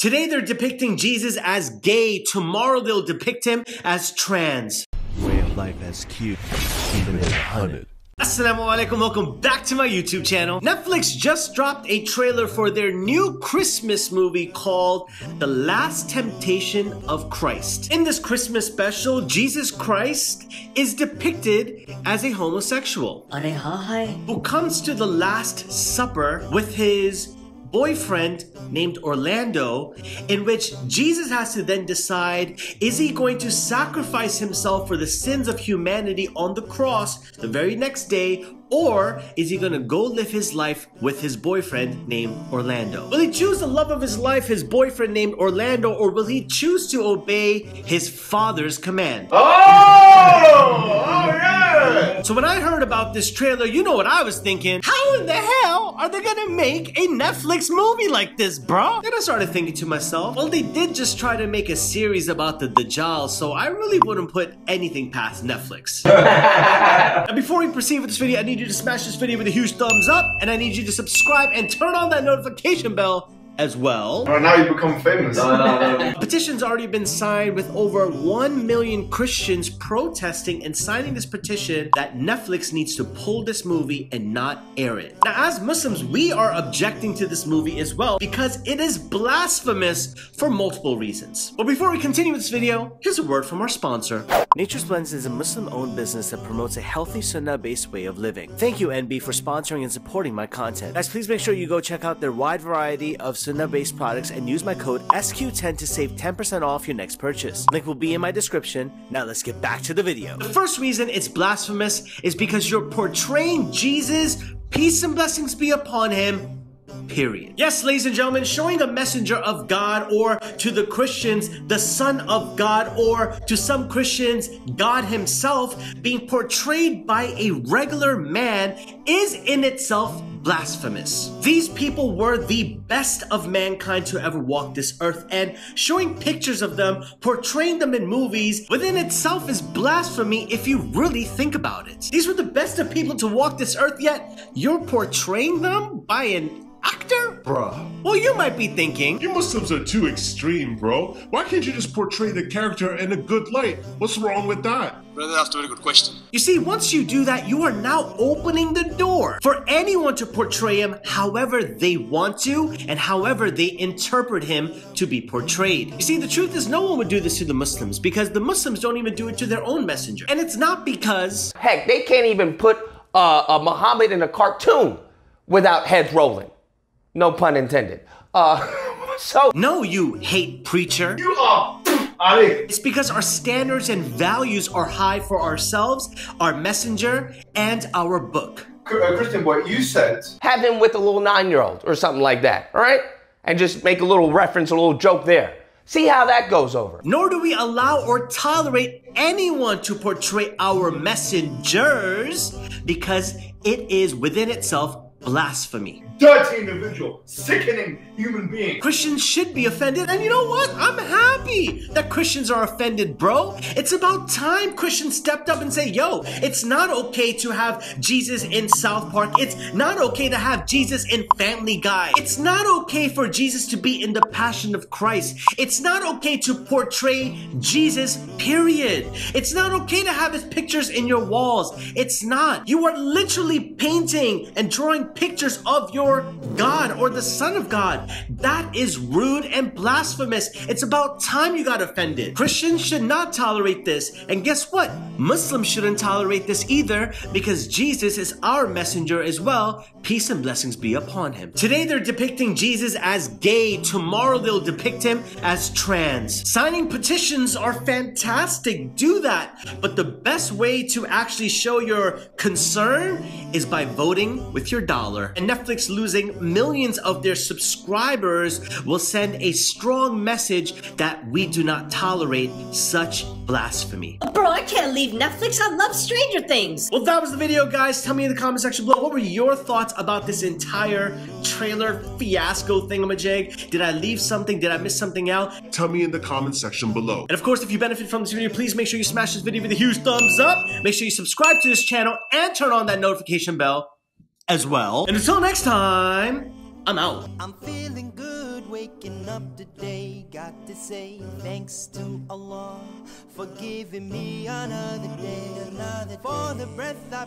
Today they're depicting Jesus as gay. Tomorrow they'll depict him as trans. Way of life as cute, even in 100. Assalamu alaikum, welcome back to my YouTube channel. Netflix just dropped a trailer for their new Christmas movie called The Last Temptation of Christ. In this Christmas special, Jesus Christ is depicted as a homosexual who comes to the Last Supper with his boyfriend named Orlando, in which Jesus has to then decide, is he going to sacrifice himself for the sins of humanity on the cross the very next day, or is he going to go live his life with his boyfriend named Orlando? Will he choose the love of his life, his boyfriend named Orlando, or will he choose to obey his father's command? So when I heard about this trailer, you know what I was thinking? How in the hell are they gonna make a Netflix movie like this, bro? Then I started thinking to myself, well, they did just try to make a series about the Dajjal, so I really wouldn't put anything past Netflix. Now, before we proceed with this video, I need you to smash this video with a huge thumbs up, and I need you to subscribe and turn on that notification bell as well. Right now you've become famous. Petition's already been signed with over 1 million Christians protesting and signing this petition that Netflix needs to pull this movie and not air it. Now, as Muslims, we are objecting to this movie as well because it is blasphemous for multiple reasons. But before we continue with this video, here's a word from our sponsor. Nature's Blends is a Muslim-owned business that promotes a healthy sunnah-based way of living. Thank you, NB, for sponsoring and supporting my content. Guys, please make sure you go check out their wide variety of sunnah-based products and use my code SQ10 to save 10% off your next purchase. Link will be in my description. Now let's get back to the video. The first reason it's blasphemous is because you're portraying Jesus, peace and blessings be upon him, period. Yes, ladies and gentlemen, showing a messenger of God, or to the Christians, the Son of God, or to some Christians, God himself, being portrayed by a regular man is in itself blasphemous. These people were the best of mankind to ever walk this earth, and showing pictures of them, portraying them in movies, within itself is blasphemy if you really think about it. These were the best of people to walk this earth, yet you're portraying them by an actor? Bruh. Well, you might be thinking, you Muslims are too extreme, bro. Why can't you just portray the character in a good light? What's wrong with that? Brother, that's a very good question. You see, once you do that, you are now opening the door for anyone to portray him however they want to and however they interpret him to be portrayed. You see, the truth is no one would do this to the Muslims because the Muslims don't even do it to their own messenger. And it's not because, heck, they can't even put a Muhammad in a cartoon without heads rolling. No pun intended. No, you hate preacher. You are. It's because our standards and values are high for ourselves, our messenger, and our book. Christian, what you said. Have him with a little 9-year-old or something like that, all right? And just make a little reference, a little joke there. See how that goes over. Nor do we allow or tolerate anyone to portray our messengers because it is within itself blasphemy. Dirty individual, sickening human being. Christians should be offended, and you know what? I'm happy that Christians are offended, bro. It's about time Christians stepped up and say, yo, it's not okay to have Jesus in South Park. It's not okay to have Jesus in Family Guy. It's not okay for Jesus to be in the Passion of Christ. It's not okay to portray Jesus, period. It's not okay to have his pictures in your walls. It's not. You are literally painting and drawing pictures of your God or the Son of God. That is rude and blasphemous. It's about time you got offended. Christians should not tolerate this. And guess what? Muslims shouldn't tolerate this either because Jesus is our messenger as well. Peace and blessings be upon him. Today they're depicting Jesus as gay. Tomorrow they'll depict him as trans. Signing petitions are fantastic. Do that. But the best way to actually show your concern is by voting with your dollar. And Netflix, losing millions of their subscribers, will send a strong message that we do not tolerate such blasphemy. Bro, I can't leave Netflix. I love Stranger Things. Well, that was the video, guys. Tell me in the comment section below, what were your thoughts about this entire trailer fiasco thingamajig? Did I leave something? Did I miss something out? Tell me in the comment section below. And of course, if you benefit from this video, please make sure you smash this video with a huge thumbs up. Make sure you subscribe to this channel and turn on that notification bell as well. And until next time, I'm out. I'm feeling good. waking up today, got to say thanks to Allah for giving me another day, for the breath I